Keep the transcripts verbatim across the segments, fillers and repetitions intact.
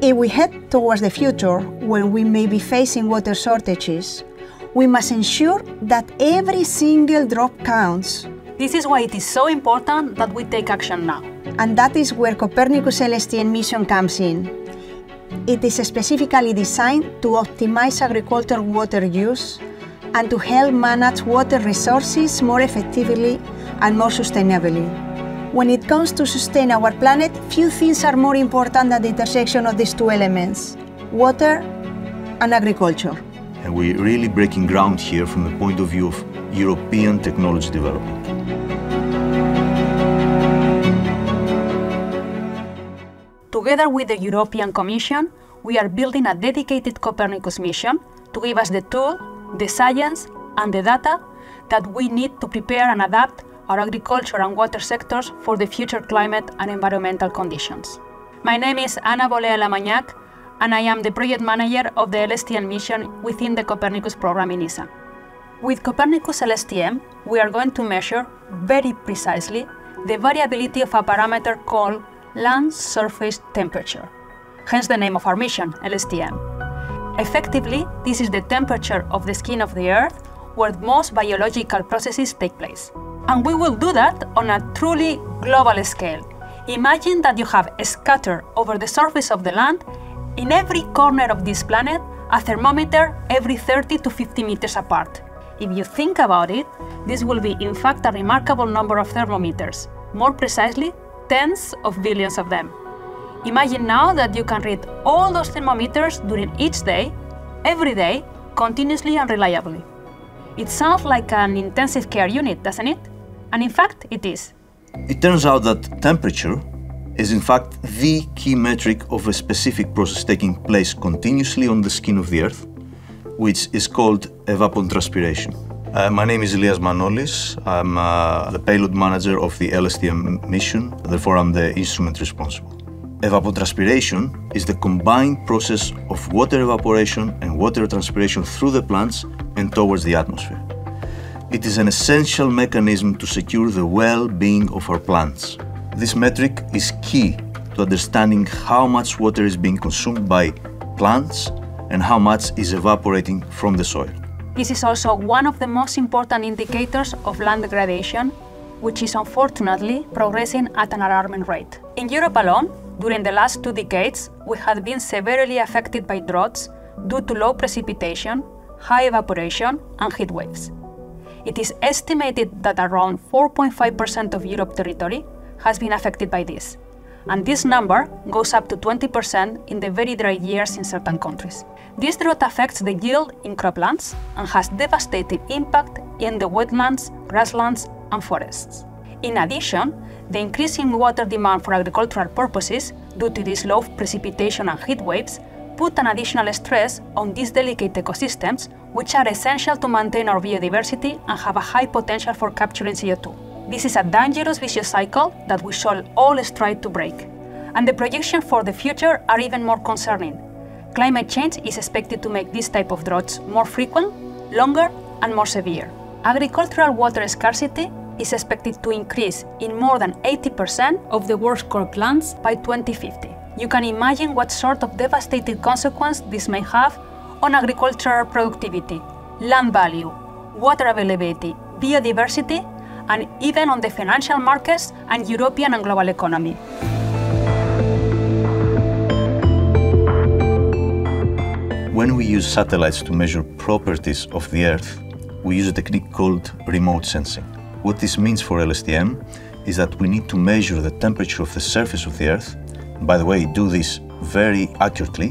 If we head towards the future, when we may be facing water shortages, we must ensure that every single drop counts. This is why it is so important that we take action now. And that is where Copernicus L S T M mission comes in. It is specifically designed to optimize agricultural water use and to help manage water resources more effectively and more sustainably. When it comes to sustain our planet, few things are more important than the intersection of these two elements, water and agriculture. And we're really breaking ground here from the point of view of European technology development. Together with the European Commission, we are building a dedicated Copernicus mission to give us the tool, the science and the data that we need to prepare and adapt our agriculture and water sectors for the future climate and environmental conditions. My name is Ana Bolea Alamanac, and I am the project manager of the L S T M mission within the Copernicus program in E S A. With Copernicus L S T M, we are going to measure very precisely the variability of a parameter called Land Surface Temperature, hence the name of our mission, L S T M. Effectively, this is the temperature of the skin of the Earth where most biological processes take place. And we will do that on a truly global scale. Imagine that you have scattered over the surface of the land, in every corner of this planet, a thermometer every thirty to fifty meters apart. If you think about it, this will be in fact a remarkable number of thermometers, more precisely, tens of billions of them. Imagine now that you can read all those thermometers during each day, every day, continuously and reliably. It sounds like an intensive care unit, doesn't it? And in fact, it is. It turns out that temperature is in fact the key metric of a specific process taking place continuously on the skin of the Earth, which is called evapotranspiration. Uh, my name is Ilias Manolis. I'm uh, the payload manager of the L S T M mission, therefore I'm the instrument responsible. Evapotranspiration is the combined process of water evaporation and water transpiration through the plants and towards the atmosphere. It is an essential mechanism to secure the well-being of our plants. This metric is key to understanding how much water is being consumed by plants and how much is evaporating from the soil. This is also one of the most important indicators of land degradation, which is unfortunately progressing at an alarming rate. In Europe alone, during the last two decades, we have been severely affected by droughts due to low precipitation, high evaporation, and heat waves. It is estimated that around four point five percent of Europe's territory has been affected by this, and this number goes up to twenty percent in the very dry years in certain countries. This drought affects the yield in croplands and has devastating impact in the wetlands, grasslands, and forests. In addition, the increasing water demand for agricultural purposes due to this low precipitation and heat waves put an additional stress on these delicate ecosystems, which are essential to maintain our biodiversity and have a high potential for capturing C O two. This is a dangerous vicious cycle that we shall all strive to break. And the projections for the future are even more concerning. Climate change is expected to make this type of droughts more frequent, longer, and more severe. Agricultural water scarcity is expected to increase in more than eighty percent of the world's croplands by twenty fifty. You can imagine what sort of devastating consequence this may have on agricultural productivity, land value, water availability, biodiversity, and even on the financial markets and European and global economy. When we use satellites to measure properties of the Earth, we use a technique called remote sensing. What this means for L S T M is that we need to measure the temperature of the surface of the Earth, and by the way, do this very accurately,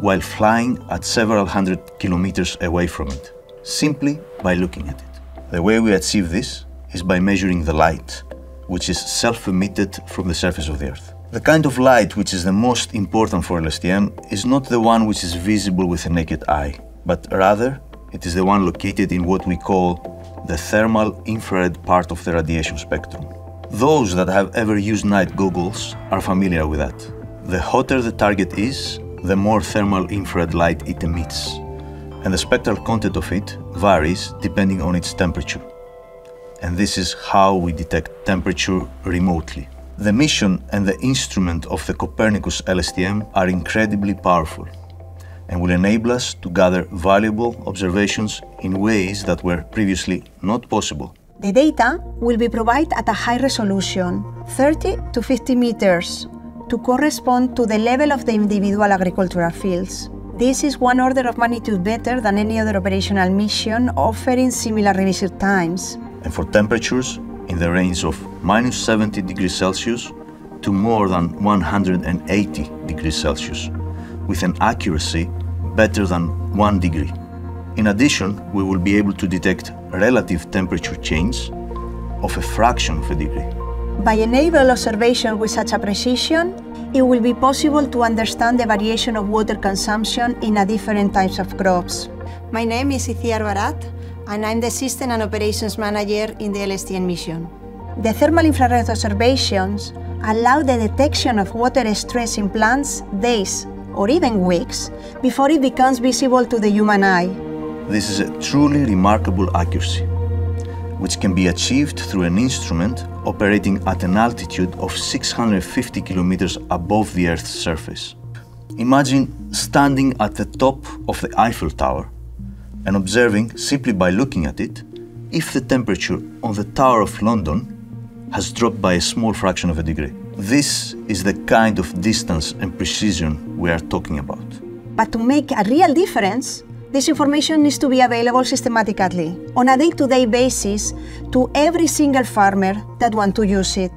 while flying at several hundred kilometers away from it, simply by looking at it. The way we achieve this is by measuring the light, which is self-emitted from the surface of the Earth. The kind of light which is the most important for L S T M is not the one which is visible with the naked eye, but rather it is the one located in what we call the thermal infrared part of the radiation spectrum. Those that have ever used night goggles are familiar with that. The hotter the target is, the more thermal infrared light it emits, and the spectral content of it varies depending on its temperature. And this is how we detect temperature remotely. The mission and the instrument of the Copernicus L S T M are incredibly powerful and will enable us to gather valuable observations in ways that were previously not possible. The data will be provided at a high resolution, thirty to fifty meters, to correspond to the level of the individual agricultural fields. This is one order of magnitude better than any other operational mission offering similar revisit times. And for temperatures in the range of minus seventy degrees Celsius to more than one hundred eighty degrees Celsius, with an accuracy better than one degree. In addition, we will be able to detect relative temperature change of a fraction of a degree. By enabling observation with such a precision, it will be possible to understand the variation of water consumption in a different types of crops. My name is Itziar Barat, and I'm the System and Operations Manager in the L S T M mission. The thermal infrared observations allow the detection of water stress in plants days or even weeks before it becomes visible to the human eye. This is a truly remarkable accuracy, which can be achieved through an instrument operating at an altitude of six hundred fifty kilometers above the Earth's surface. Imagine standing at the top of the Eiffel Tower and observing, simply by looking at it, if the temperature on the Tower of London has dropped by a small fraction of a degree. This is the kind of distance and precision we are talking about. But to make a real difference, this information needs to be available systematically, on a day-to-day basis, to every single farmer that wants to use it.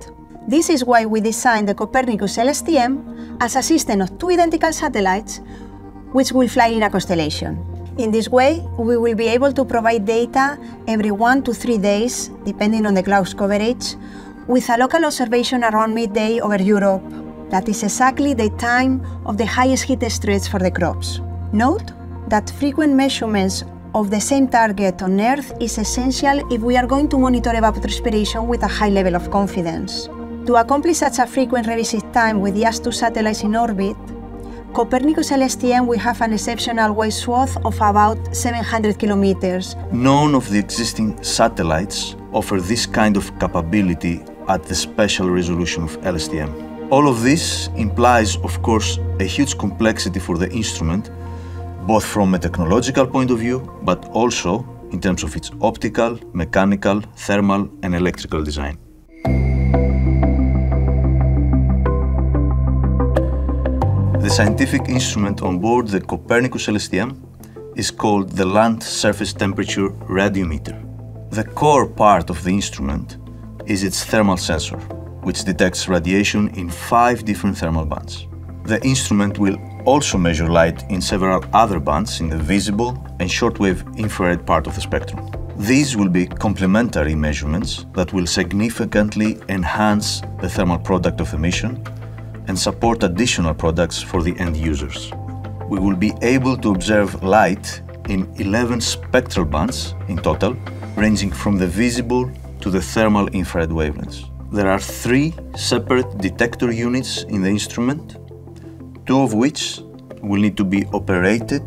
This is why we designed the Copernicus L S T M as a system of two identical satellites, which will fly in a constellation. In this way, we will be able to provide data every one to three days, depending on the cloud coverage, with a local observation around midday over Europe. That is exactly the time of the highest heat stress for the crops. Note that frequent measurements of the same target on Earth is essential if we are going to monitor evapotranspiration with a high level of confidence. To accomplish such a frequent revisit time with just two satellites in orbit, Copernicus L S T M will have an exceptional wide swath of about seven hundred kilometers. None of the existing satellites offer this kind of capability at the special resolution of L S T M. All of this implies, of course, a huge complexity for the instrument, both from a technological point of view, but also in terms of its optical, mechanical, thermal, and electrical design. The scientific instrument on board the Copernicus L S T M is called the Land Surface Temperature Radiometer. The core part of the instrument is its thermal sensor, which detects radiation in five different thermal bands. The instrument will also measure light in several other bands in the visible and shortwave infrared part of the spectrum. These will be complementary measurements that will significantly enhance the thermal product of the mission and support additional products for the end users. We will be able to observe light in eleven spectral bands in total, ranging from the visible to the thermal infrared wavelengths. There are three separate detector units in the instrument, two of which will need to be operated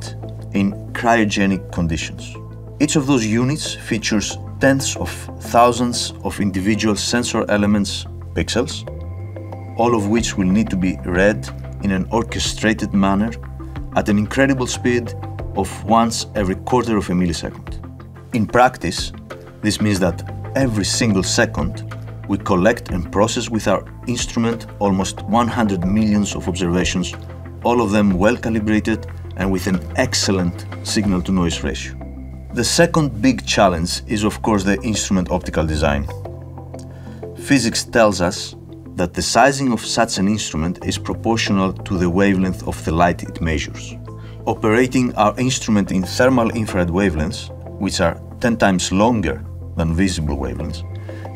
in cryogenic conditions. Each of those units features tens of thousands of individual sensor elements, pixels, all of which will need to be read in an orchestrated manner at an incredible speed of once every quarter of a millisecond. In practice, this means that every single second we collect and process with our instrument almost one hundred millions of observations, all of them well calibrated and with an excellent signal-to-noise ratio. The second big challenge is, of course, the instrument optical design. Physics tells us that the sizing of such an instrument is proportional to the wavelength of the light it measures. Operating our instrument in thermal infrared wavelengths, which are ten times longer than visible wavelengths,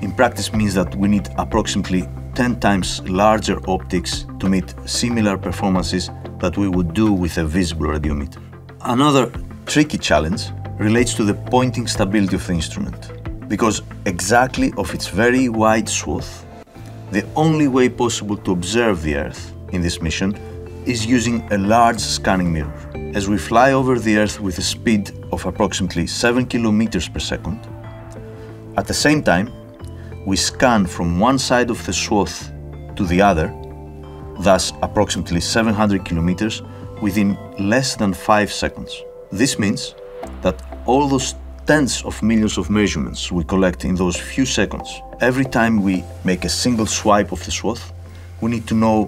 in practice means that we need approximately ten times larger optics to meet similar performances that we would do with a visible radiometer. Another tricky challenge relates to the pointing stability of the instrument. Because exactly of its very wide swath, the only way possible to observe the Earth in this mission is using a large scanning mirror. As we fly over the Earth with a speed of approximately seven kilometers per second, at the same time, we scan from one side of the swath to the other, thus approximately seven hundred kilometers within less than five seconds. This means that all those tens of millions of measurements we collect in those few seconds, every time we make a single swipe of the swath, we need to know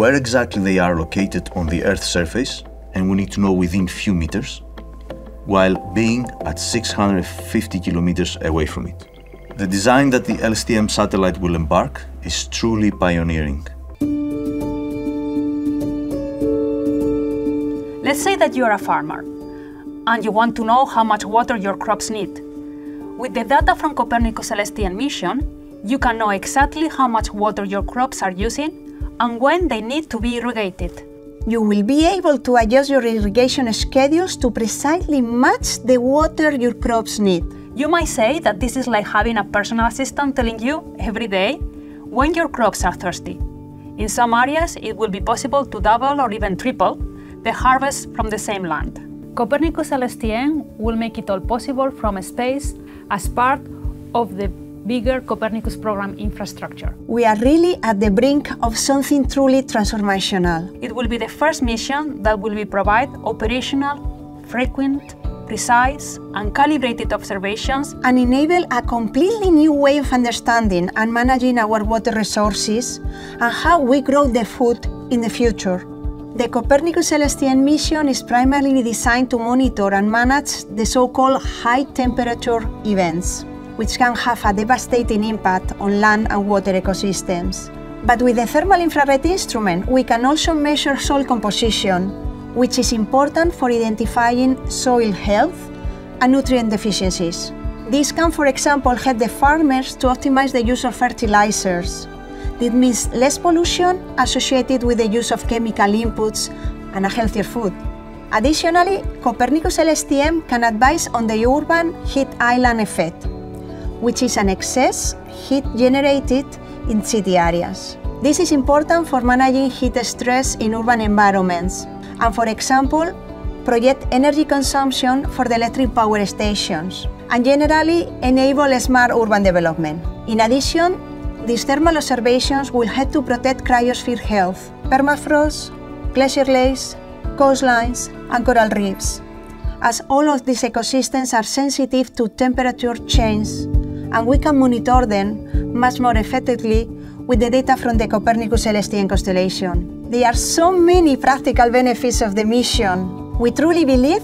where exactly they are located on the Earth's surface, and we need to know within few meters, while being at six hundred fifty kilometers away from it. The design that the L S T M satellite will embark is truly pioneering. Let's say that you're a farmer and you want to know how much water your crops need. With the data from Copernicus L S T M mission, you can know exactly how much water your crops are using and when they need to be irrigated. You will be able to adjust your irrigation schedules to precisely match the water your crops need. You might say that this is like having a personal assistant telling you every day when your crops are thirsty. In some areas, it will be possible to double or even triple the harvest from the same land. Copernicus L S T M will make it all possible from space as part of the bigger Copernicus program infrastructure. We are really at the brink of something truly transformational. It will be the first mission that will be provide operational, frequent, precise and calibrated observations and enable a completely new way of understanding and managing our water resources and how we grow the food in the future. The Copernicus L S T M mission is primarily designed to monitor and manage the so-called high-temperature events, which can have a devastating impact on land and water ecosystems. But with the thermal infrared instrument, we can also measure soil composition, which is important for identifying soil health and nutrient deficiencies. This can, for example, help the farmers to optimize the use of fertilizers. It means less pollution associated with the use of chemical inputs and a healthier food. Additionally, Copernicus L S T M can advise on the urban heat island effect, which is an excess heat generated in city areas. This is important for managing heat stress in urban environments and, for example, project energy consumption for the electric power stations and generally enable smart urban development. In addition, these thermal observations will help to protect cryosphere health, permafrost, glacier lakes, coastlines, and coral reefs, as all of these ecosystems are sensitive to temperature change, and we can monitor them much more effectively with the data from the Copernicus L S T M constellation. There are so many practical benefits of the mission. We truly believe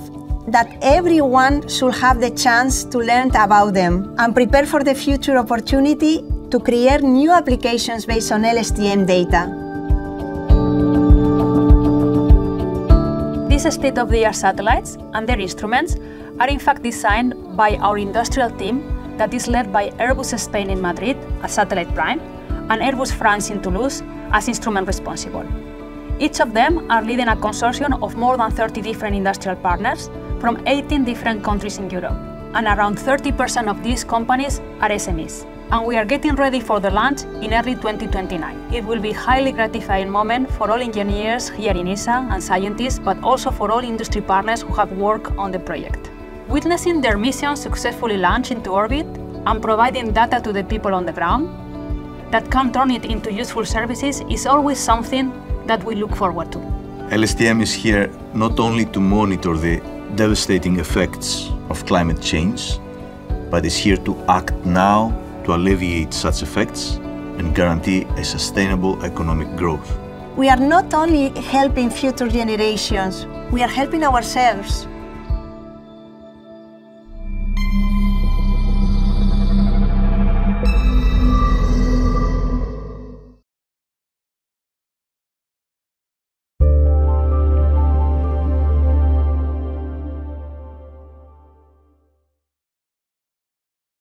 that everyone should have the chance to learn about them and prepare for the future opportunity to create new applications based on L S T M data. These state-of-the-art satellites and their instruments are in fact designed by our industrial team that is led by Airbus Spain in Madrid as satellite prime and Airbus France in Toulouse as instrument responsible. Each of them are leading a consortium of more than thirty different industrial partners from eighteen different countries in Europe, and around thirty percent of these companies are S M Es. And we are getting ready for the launch in early twenty twenty-nine. It will be a highly gratifying moment for all engineers here in E S A and scientists, but also for all industry partners who have worked on the project. Witnessing their mission successfully launch into orbit and providing data to the people on the ground that can turn it into useful services is always something that we look forward to. L S T M is here not only to monitor the devastating effects of climate change, but is here to act now to alleviate such effects and guarantee a sustainable economic growth. We are not only helping future generations, we are helping ourselves.